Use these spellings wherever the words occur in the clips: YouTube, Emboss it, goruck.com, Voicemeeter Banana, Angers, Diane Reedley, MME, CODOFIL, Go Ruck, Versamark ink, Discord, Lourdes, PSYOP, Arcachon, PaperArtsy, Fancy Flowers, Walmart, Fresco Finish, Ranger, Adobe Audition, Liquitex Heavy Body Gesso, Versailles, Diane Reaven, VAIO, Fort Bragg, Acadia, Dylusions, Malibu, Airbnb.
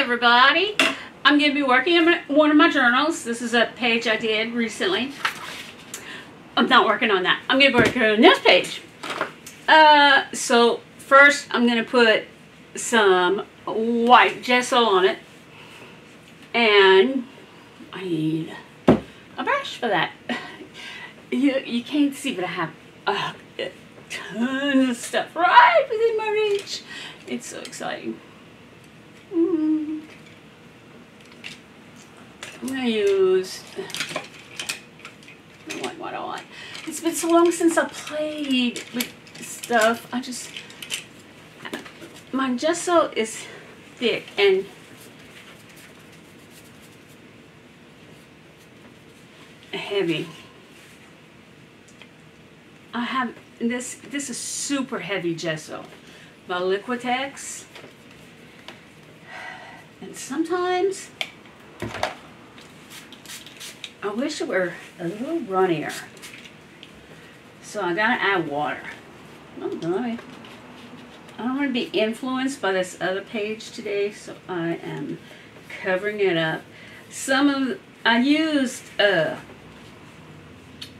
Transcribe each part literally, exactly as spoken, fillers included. everybody. I'm going to be working on one of my journals. This is a page I did recently. I'm not working on that. I'm going to be working on the next page. Uh, so first I'm going to put some white gesso on it. And I need a brush for that. You, you can't see, but I have uh, a ton of stuff right within my reach. It's so exciting. Mm. I'm going to use... I want what I want. It's been so long since I played with stuff. I just... My gesso is thick and... heavy. I have this this is super heavy gesso by Liquitex, and sometimes I wish it were a little runnier, so I gotta add water. Oh, I don't want to be influenced by this other page today, so I am covering it up. Some of I used uh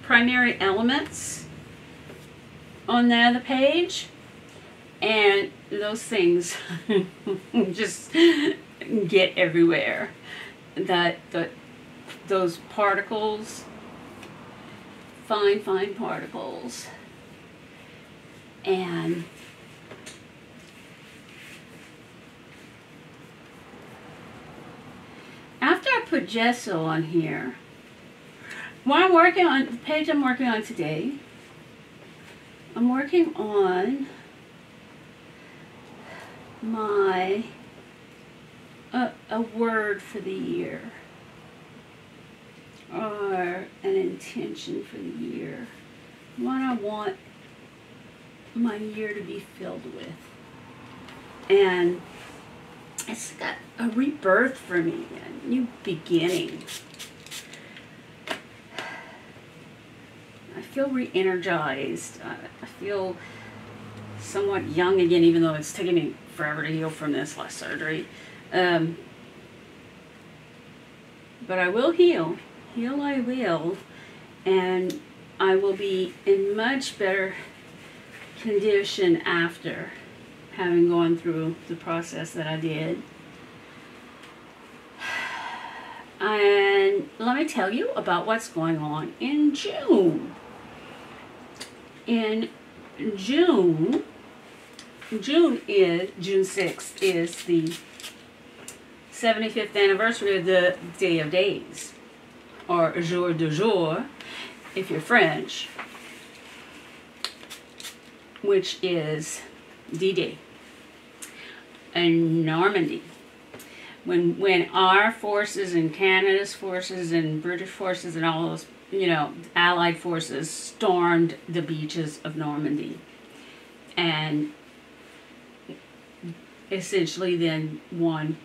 primary elements on the other page, and those things just get everywhere. That, that those particles, fine, fine particles, and after I put gesso on here. What I'm working on, the page I'm working on today, I'm working on my, uh, a word for the year, or an intention for the year, what I want my year to be filled with. And it's got a rebirth for me, a new beginning. I feel re-energized. I feel somewhat young again, even though it's taken me forever to heal from this last surgery. Um, but I will heal. Heal I will. And I will be in much better condition after having gone through the process that I did. And let me tell you about what's going on in June. In June, June is, June sixth is the seventy-fifth anniversary of the Day of Days, or Jour de Jour, if you're French, which is D-Day in Normandy. When when our forces and Canada's forces and British forces and all those, you know, Allied forces stormed the beaches of Normandy, and essentially then won,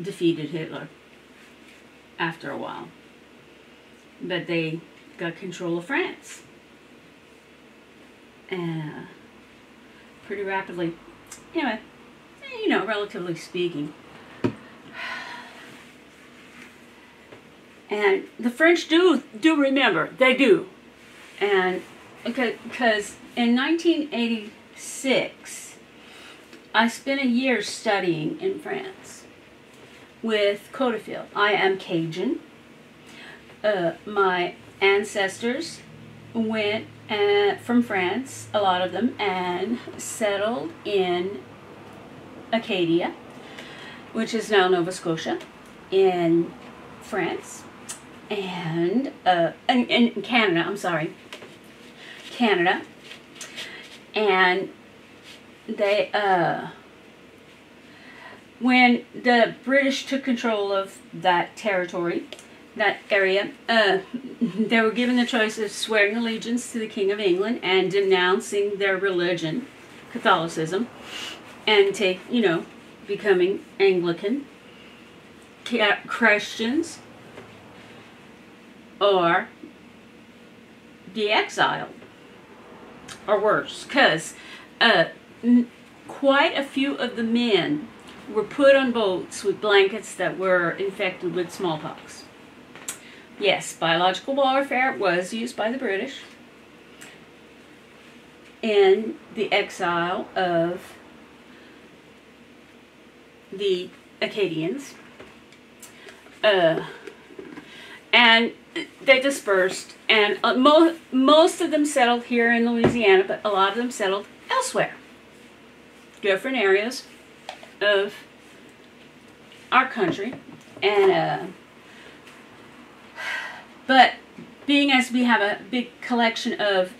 defeated Hitler after a while. But they got control of France, uh, pretty rapidly. Anyway, you know, relatively speaking. And the French do do remember, they do. And because in nineteen eighty-six, I spent a year studying in France with CODOFIL. I am Cajun. Uh, my ancestors went uh, from France, a lot of them, and settled in Acadia, which is now Nova Scotia, in France, and uh, in, in Canada, I'm sorry, Canada, and they, uh, when the British took control of that territory, that area, uh, they were given the choice of swearing allegiance to the King of England and denouncing their religion, Catholicism, and take, you know, becoming Anglican, Christians, or be exiled, or worse, because uh, quite a few of the men were put on boats with blankets that were infected with smallpox. Yes, biological warfare was used by the British in the exile of the Acadians, uh, and they dispersed, and uh, mo most of them settled here in Louisiana, but a lot of them settled elsewhere, different areas of our country. And uh, but being as we have a big collection of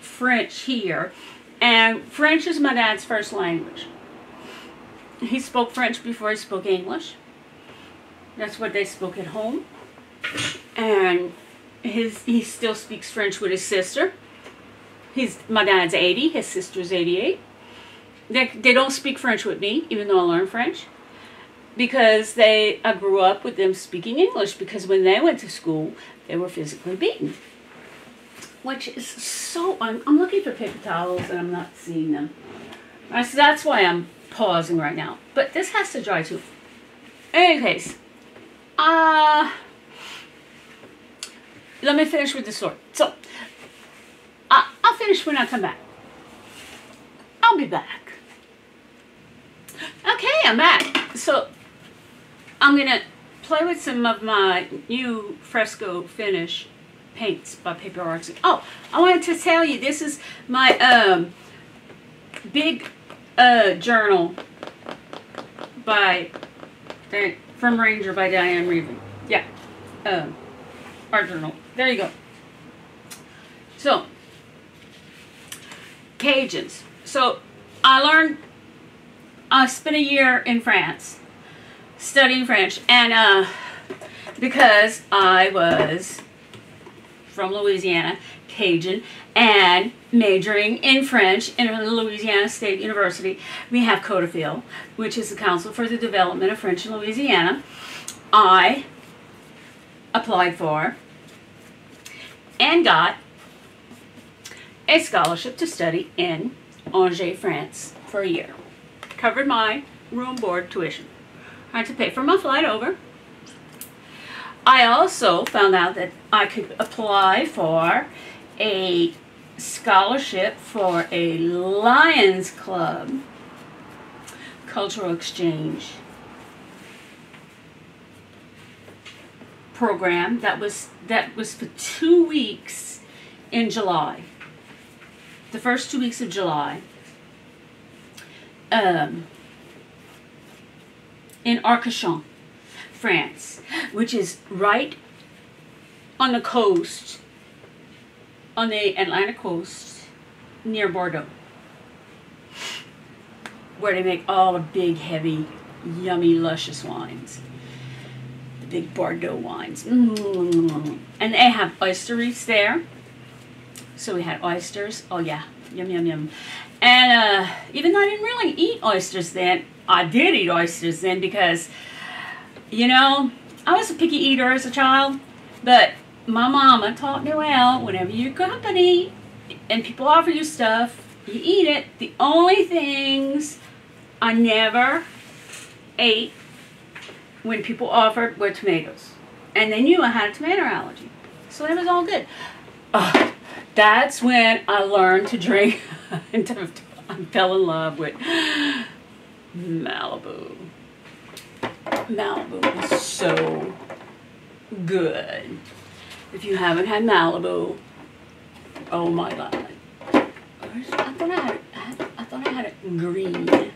French here, and French is my dad's first language. He spoke French before he spoke English. That's what they spoke at home. And his he still speaks French with his sister. He's, my dad's eighty, his sister's eighty-eight. They, they don't speak French with me, even though I learned French, because they I grew up with them speaking English, because when they went to school, they were physically beaten. Which is so... I'm, I'm looking for paper towels and I'm not seeing them. All right, so that's why I'm pausing right now. But this has to dry too. In any case, uh, let me finish with the sword. So, I, I'll finish when I come back. I'll be back. Okay, I'm back. So, I'm going to play with some of my new Fresco Finish Paints by PaperArtsy. Oh, I wanted to tell you, this is my um, big uh, journal by from Ranger by Diane Reaven. Yeah, uh, art journal. There you go. So, Cajuns. So, I learned, I spent a year in France studying French, and uh, because I was from Louisiana, Cajun, and majoring in French in Louisiana State University. We have CODOFIL, which is the Council for the Development of French in Louisiana. I applied for and got a scholarship to study in Angers, France for a year. Covered my room, board, tuition. I had to pay for my flight over. I also found out that I could apply for a scholarship for a Lions Club cultural exchange program that was that was for two weeks in July. The first two weeks of July, um, in Arcachon, France, which is right on the coast, on the Atlantic coast, near Bordeaux, where they make all the big, heavy, yummy, luscious wines, the big Bordeaux wines. Mm-hmm. And they have oyster reefs there, so we had oysters. Oh yeah, yum yum yum. And uh, even though I didn't really eat oysters then, I did eat oysters then, because you know, I was a picky eater as a child, but my mama taught me well, whenever you're company and people offer you stuff, you eat it. The only things I never ate when people offered were tomatoes. And they knew I had a tomato allergy, so it was all good. Oh, that's when I learned to drink and I fell in love with Malibu. Malibu is so good. If you haven't had Malibu, oh my god. Where's, I thought I had, I had I thought I had it green. I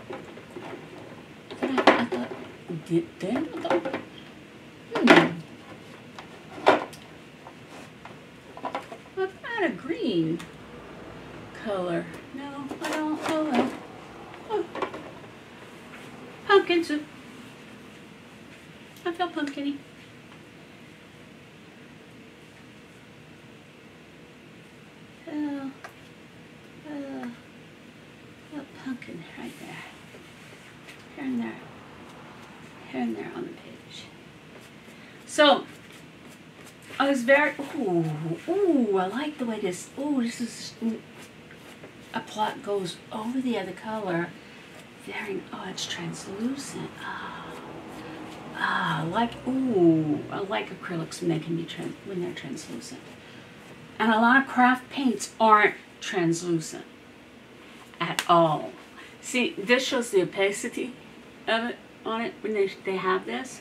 thought I, I thought did then I thought hmm. I thought I had a green color. No, I don't know. Oh. Pumpkin soup. I feel pumpkin-y. Oh, oh, oh, pumpkin right there. Here and there. Here and there on the page. So, I was very, ooh, ooh, I like the way this, ooh, this is, a plot goes over the other color. Very, oh, it's translucent. Ah, oh, ah, oh, like, ooh, I like acrylics when they can be trans when they're translucent. And a lot of craft paints aren't translucent at all. See, this shows the opacity of it on it when they they have this.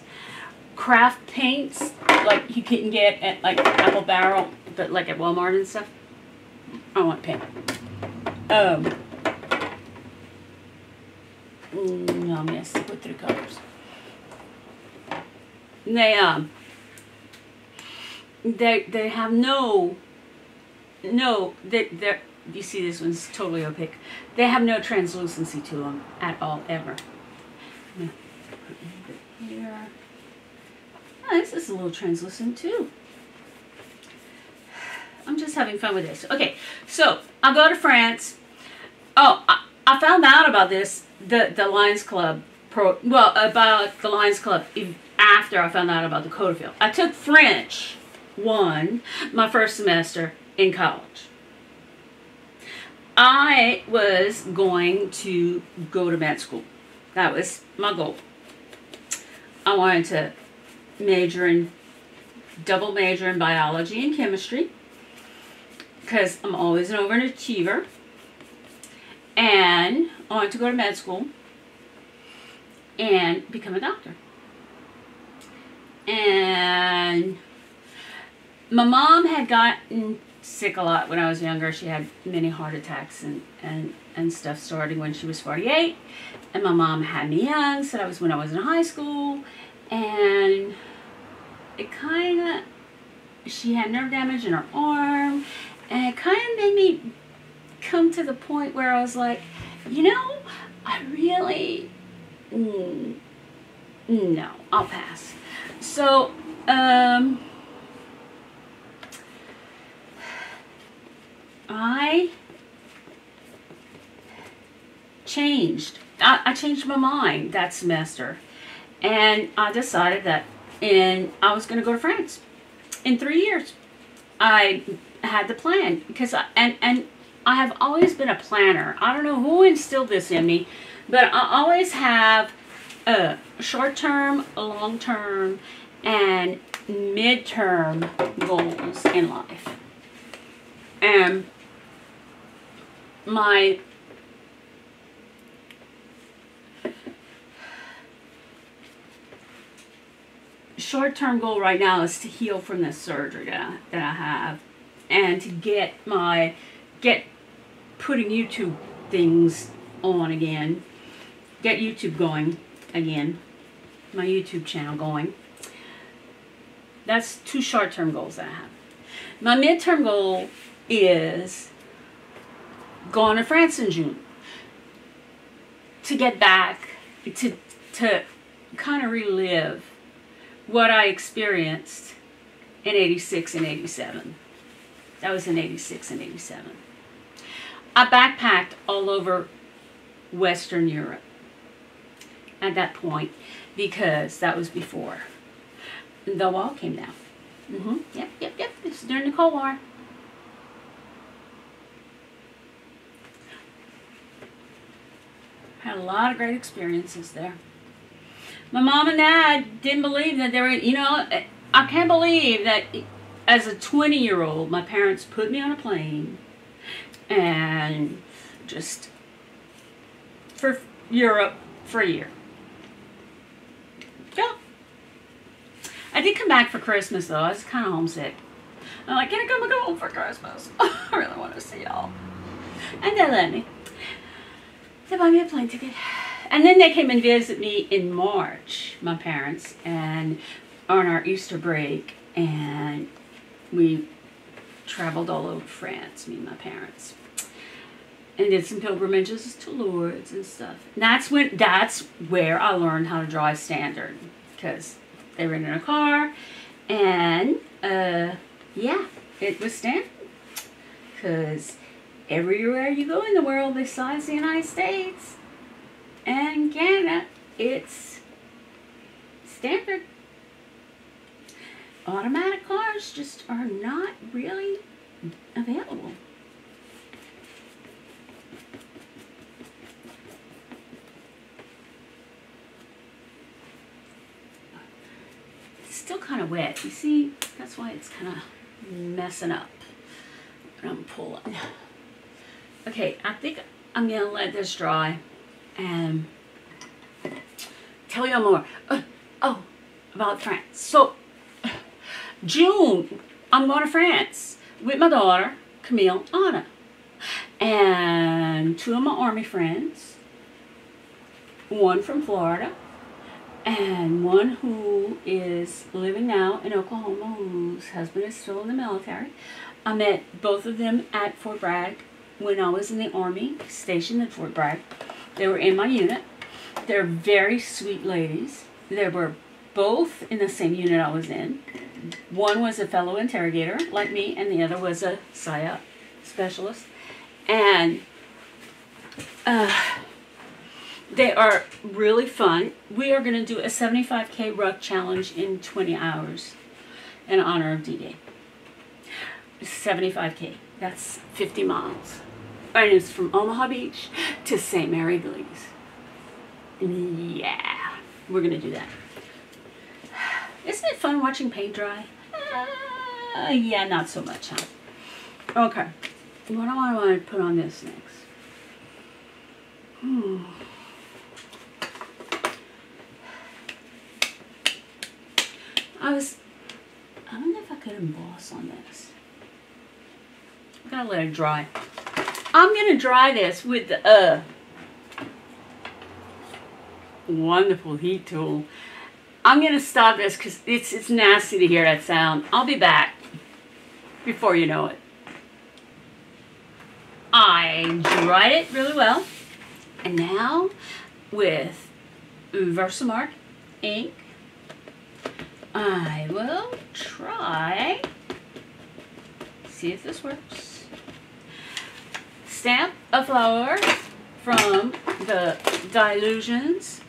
Craft paints, like you can get at like Apple Barrel, but like at Walmart and stuff. I want paint. Um. No, I'm gonna stick with three colors. They um. They they have no. No, they they're. You see, this one's totally opaque. They have no translucency to them at all, ever. Yeah. Here. Oh, this is a little translucent too. I'm just having fun with this. Okay, so I'll go to France. Oh, I, I found out about this, the, the Lions Club, pro, well, about the Lions Club after I found out about the CODOFIL. I took French one, my first semester in college. I was going to go to med school. That was my goal. I wanted to major in, double major in biology and chemistry, because I'm always an overachiever, and I wanted to go to med school and become a doctor. And my mom had gotten sick a lot when I was younger. She had many heart attacks and, and, and stuff, starting when she was forty-eight. And my mom had me young, so that was when I was in high school. And it kind of, she had nerve damage in her arm. And it kind of made me come to the point where I was like, you know, I really, mm, no, I'll pass. So, um, I changed. I, I changed my mind that semester. And I decided that in, I was going to go to France in three years. I had the plan, because I, and and I have always been a planner. I don't know who instilled this in me, but I always have a short term, a long term, and midterm goals in life. And my short term goal right now is to heal from this surgery that I, that I have. And to get my, get putting YouTube things on again, get YouTube going again, my YouTube channel going. That's two short-term goals that I have. My midterm goal is going to France in June to get back, to, to kind of relive what I experienced in eighty-six and eighty-seven. That was in eighty-six and eighty-seven. I backpacked all over Western Europe at that point, because that was before the wall came down. Mm-hmm. Yep, yep, yep. It's during the Cold War. Had a lot of great experiences there. My mom and dad didn't believe that they were, you know, I can't believe that. It, As a twenty-year-old, my parents put me on a plane, and just for Europe for a year. Yeah. I did come back for Christmas, though. I was kind of homesick. I'm like, can I come home for Christmas? I really want to see y'all. And they let me. They buy me a plane ticket. And then they came and visit me in March, my parents, and on our Easter break. And we traveled all over France, me and my parents, and did some pilgrimages to Lourdes and stuff. And that's when, that's where I learned how to drive standard, because they rented a car, and uh, yeah, it was standard. Because everywhere you go in the world besides the United States and Canada, it's standard. Automatic cars just are not really available. wet. You see, that's why it's kind of messing up. I'm pulling. Okay, I think I'm going to let this dry and tell you more. Uh, oh, about France. So, June, I'm going to France with my daughter, Camille, Anna, and two of my Army friends, one from Florida, and one who is living now in Oklahoma, whose husband is still in the military. I met both of them at Fort Bragg when I was in the Army, stationed at Fort Bragg. They were in my unit. They're very sweet ladies. They were both in the same unit I was in. One was a fellow interrogator, like me, and the other was a PSYOP specialist. And uh, they are really fun. We are going to do a seventy-five K ruck challenge in twenty hours in honor of D-Day. seventy-five K, that's fifty miles. And it's from Omaha Beach to Saint Mary Belize. Yeah, we're going to do that. Isn't it fun watching paint dry? Uh, yeah, not so much, huh? Okay, what do I want to put on this next? Hmm. I was, I don't know if I could emboss on this. I gotta let it dry. I'm gonna dry this with the uh, wonderful heat tool. I'm gonna stop this because it's it's nasty to hear that sound. I'll be back before you know it. I dried it really well, and now with Versamark ink, I will try, see if this works, stamp a flower from the Dylusions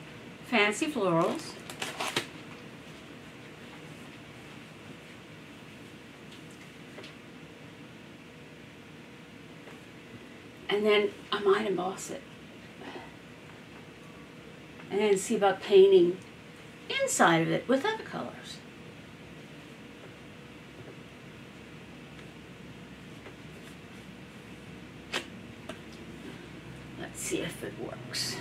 Fancy Flowers and then I might emboss it and then see about painting inside of it with other colors. Let's see if it works.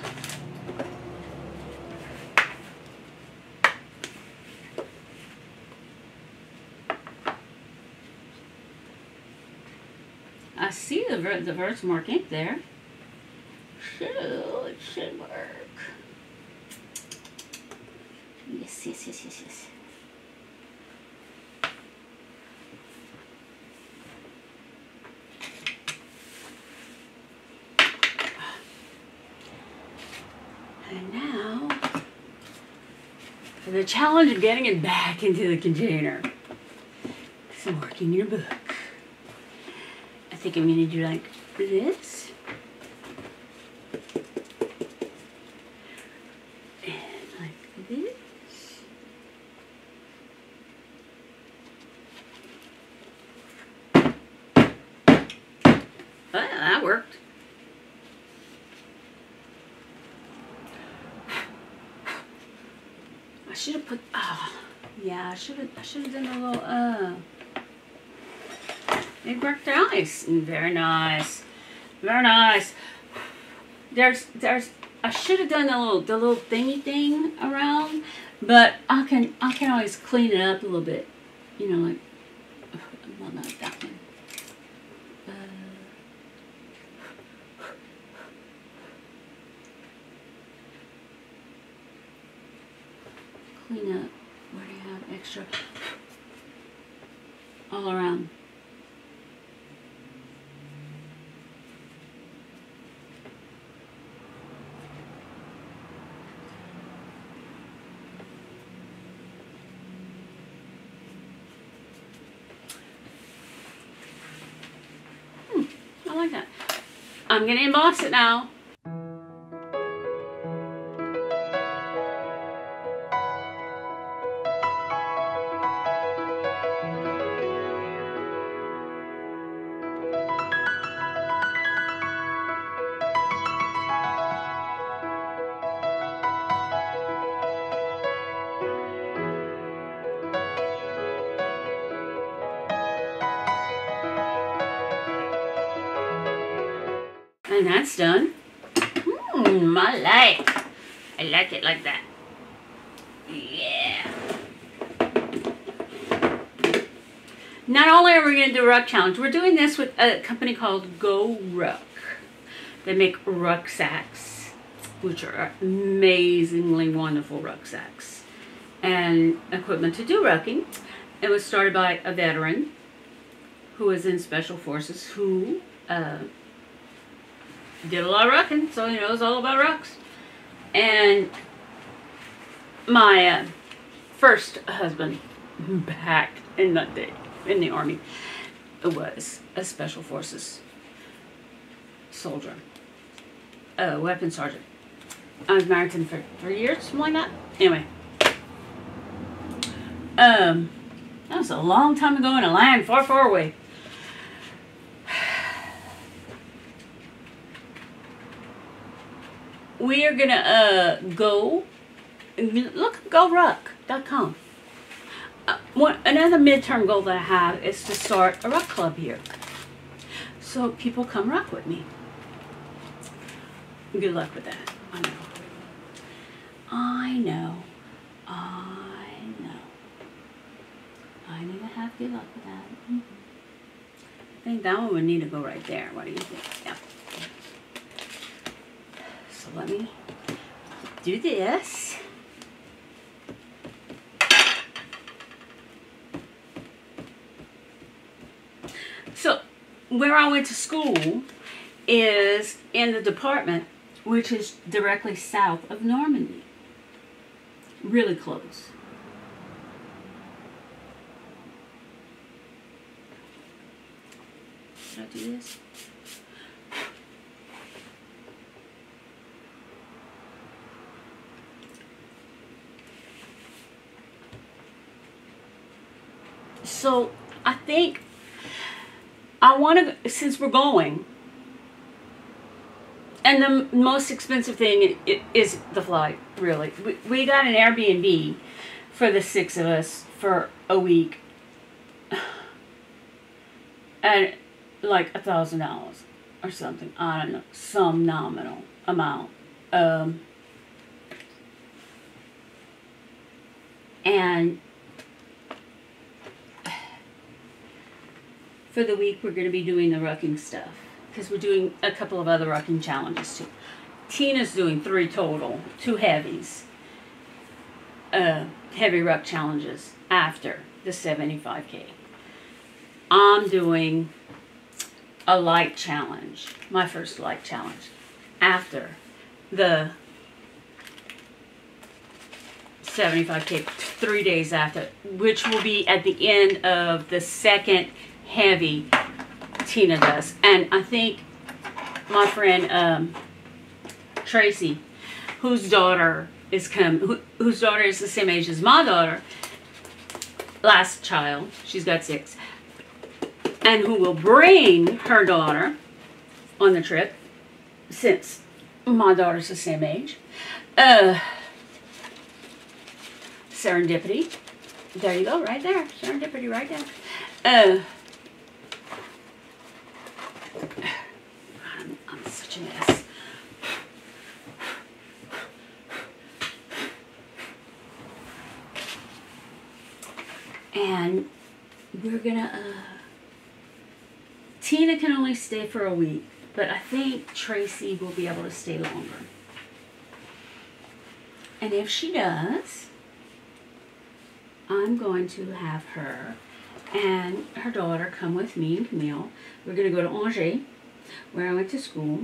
I see the, the Versamark ink there. So it should work. Yes, yes, yes, yes, yes. And now, for the challenge of getting it back into the container. So work in your book. I think I'm going to do like this. I should have done a little, uh, it worked nice. Very nice. Very nice. There's, there's, I should have done a little, the little thingy thing around, but I can, I can always clean it up a little bit. You know, like, well, not that one. Uh, clean up. Where do you have extra? All around. Hmm, I like that. I'm gonna emboss it now. finally that's done. Mmm, I like. I like it like that. Yeah. Not only are we going to do a ruck challenge, we're doing this with a company called Go Ruck. They make rucksacks, which are amazingly wonderful rucksacks and equipment to do rucking. It was started by a veteran who was in special forces who uh, did a lot of rucking, so he knows all about rucks. And my uh, first husband back in that day, in the Army, it was a special forces soldier, a weapons sergeant. I was married to him for three years, something like that. Anyway, um, that was a long time ago in a land far, far away. We are gonna uh, go look at go ruck dot com. One, another midterm goal that I have is to start a ruck club here, so people come ruck with me. Good luck with that. I know. I know. I know. I need to have good luck with that. Mm-hmm. I think that one would need to go right there. What do you think? Yeah. So let me do this. So, where I went to school is in the department which is directly south of Normandy. Really close. Should I do this? So, I think I want to, since we're going, and the most expensive thing is the flight, really. We, we got an Airbnb for the six of us for a week at like a thousand dollars or something. I don't know, some nominal amount. Um, and for the week, we're going to be doing the rucking stuff because we're doing a couple of other rucking challenges too. Tina's doing three total, two heavies, uh, heavy ruck challenges after the seventy-five K. I'm doing a light challenge, my first light challenge, after the seventy-five K, three days after, which will be at the end of the second heavy Tina does. And I think my friend um, Tracy, whose daughter is come, who, whose daughter is the same age as my daughter, last child, she's got six, and who will bring her daughter on the trip, since my daughter's the same age. Uh, serendipity, there you go, right there, serendipity right there. Uh, I'm, I'm such a mess. And we're gonna, uh, Tina can only stay for a week, but I think Tracy will be able to stay longer. And if she does, I'm going to have her and her daughter come with me and Camille. We're going to go to Angers, where I went to school,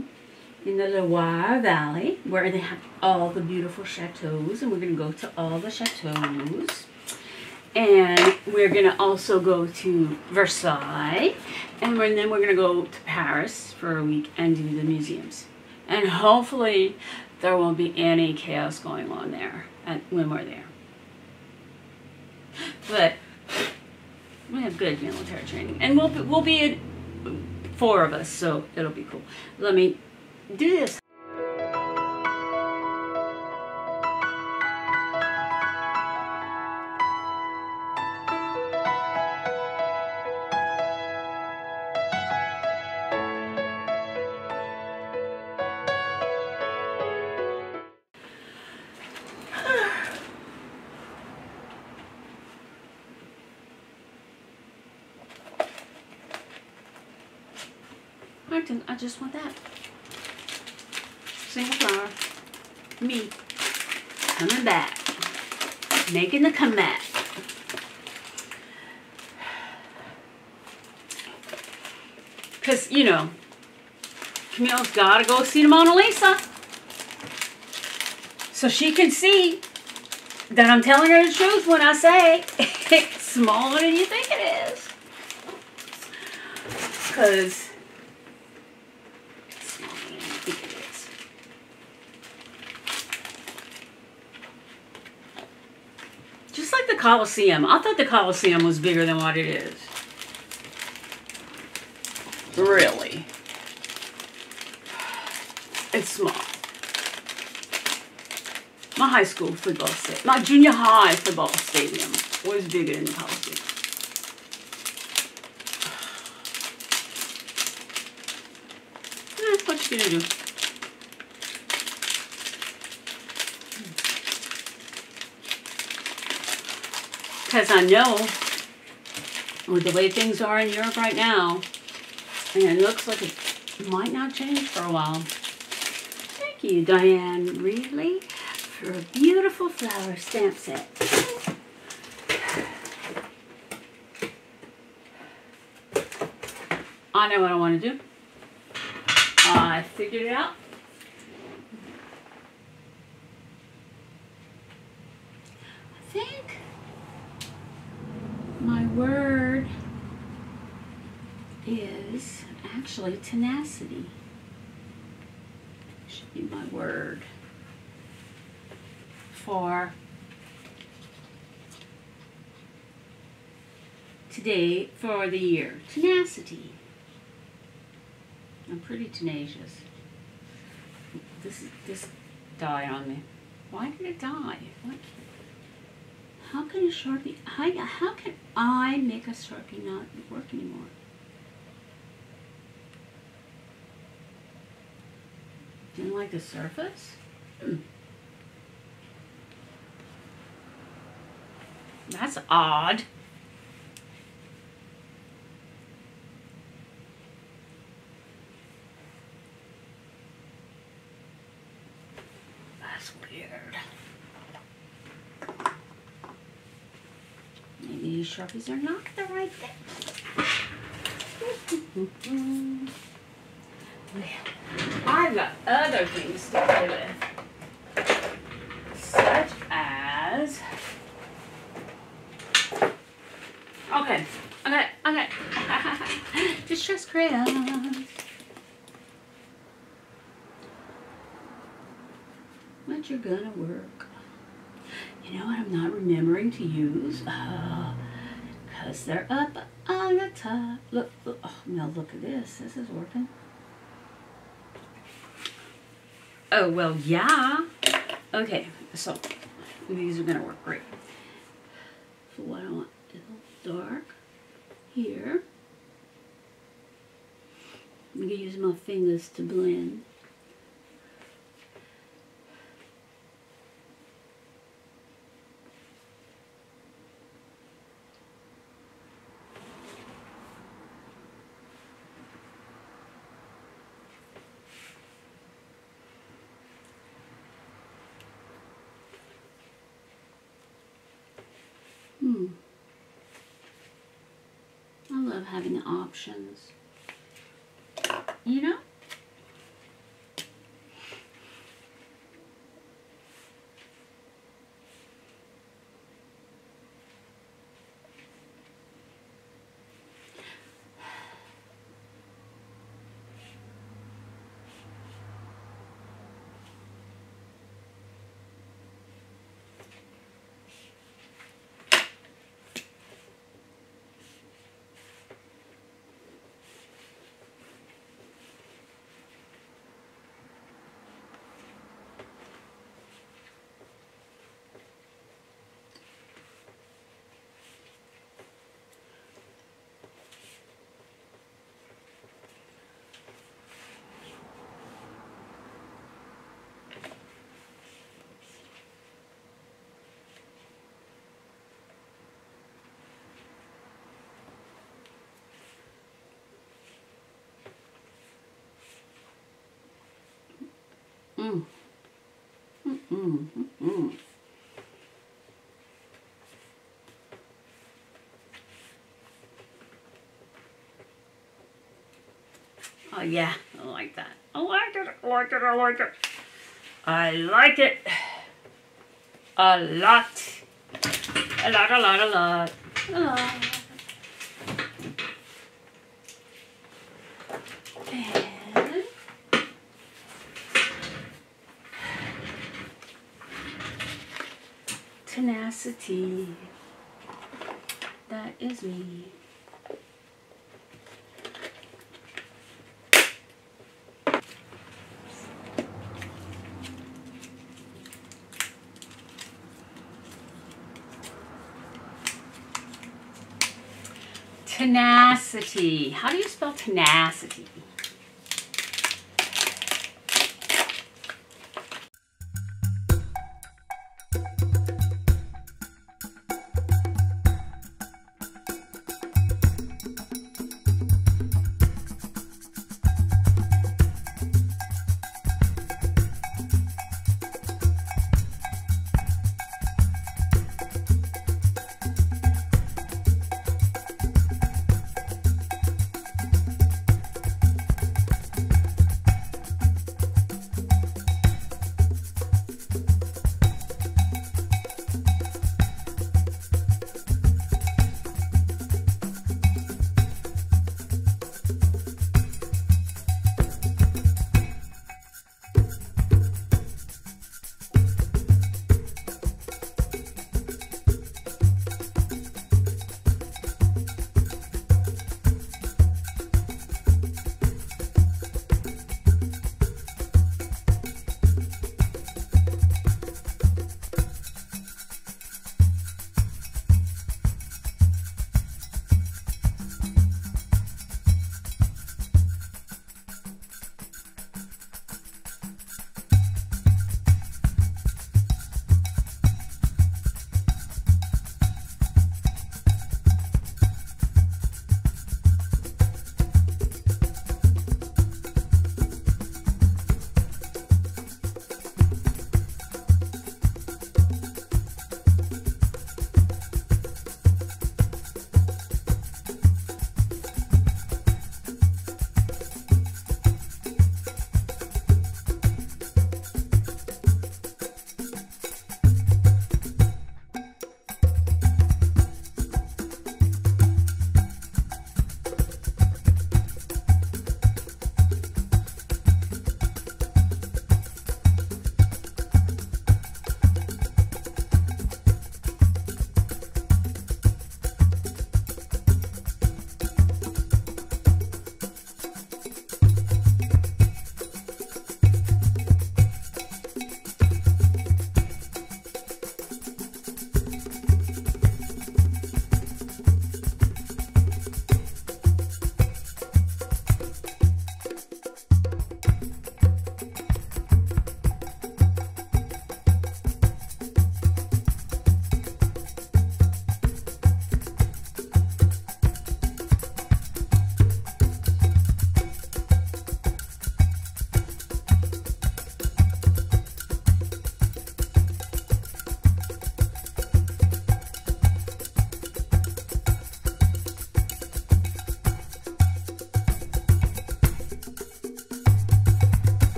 in the Loire Valley, where they have all the beautiful chateaus, and we're going to go to all the chateaus. And we're going to also go to Versailles, and, we're, and then we're going to go to Paris for a week and do the museums. And hopefully there won't be any chaos going on there when we're there. But we have good military training, and we'll we'll be in, four of us, so it'll be cool. Let me do this. I didn't. I just want that. Single flower. Me. Coming back. Making the comeback. Because, you know, Camille's got to go see the Mona Lisa. So she can see that I'm telling her the truth when I say it's smaller than you think it is. Because it's smaller than you think it is. Just like the Colosseum. I thought the Colosseum was bigger than what it is. Really. It's small. My high school football stadium, my junior high football stadium was bigger than the Coliseum. That's what you're gonna do. Because I know with the way things are in Europe right now, and it looks like it might not change for a while. Thank you, Diane Reedley, for a beautiful flower stamp set. I know what I want to do. I figured it out. I think my word is actually tenacity. Should be my word for today, for the year. Tenacity. I'm pretty tenacious. This this died on me. Why did it die? What? How can a Sharpie? How, how can I make a Sharpie not work anymore? Didn't like the surface. That's odd. That's weird. Maybe Sharpies are not the right thing. Well, I've got other things to play with, such as. Okay, okay, okay. Distress crayons. But you're gonna work. You know what I'm not remembering to use? Uh, Cause they're up on the top. Look, look, oh, now look at this. This is working. Oh, well, yeah. Okay, so these are gonna work great. So what I want. Dark here. I'm going to use my fingers to blend. Hmm. I love having options, you know? Mm, mm, mm. Oh yeah, I like that. I like it, I like it, I like it. I like it a lot. A lot, a lot, a lot. A lot. And tenacity. That is me. Tenacity. How do you spell tenacity?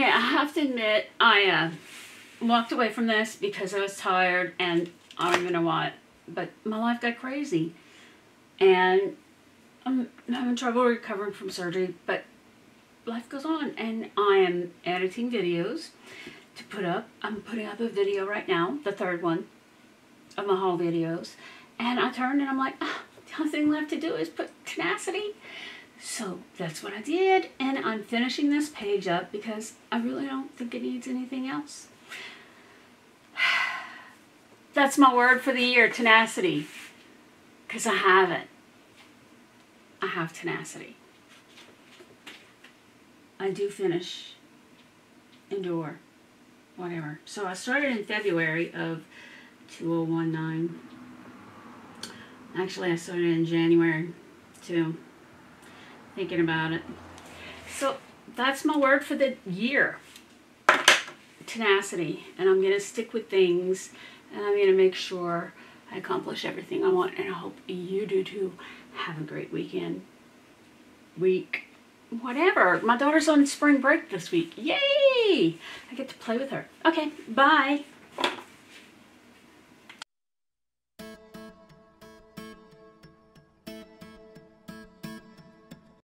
I have to admit, I uh, walked away from this because I was tired and I don't even know why, but my life got crazy and I'm having trouble recovering from surgery, but life goes on and I am editing videos to put up. I'm putting up a video right now, the third one of my haul videos, and I turned and I'm like, ah, the only thing left to do is put tenacity. So that's what I did, and I'm finishing this page up because I really don't think it needs anything else. That's my word for the year, tenacity. because I haven't. I have tenacity. I do finish, endure, whatever. So I started in February of two thousand nineteen. Actually, I started in January too, thinking about it. So that's my word for the year, tenacity. And I'm going to stick with things, and I'm going to make sure I accomplish everything I want, and I hope you do too. Have a great weekend, week, whatever. My daughter's on spring break this week. Yay! I get to play with her. Okay, bye.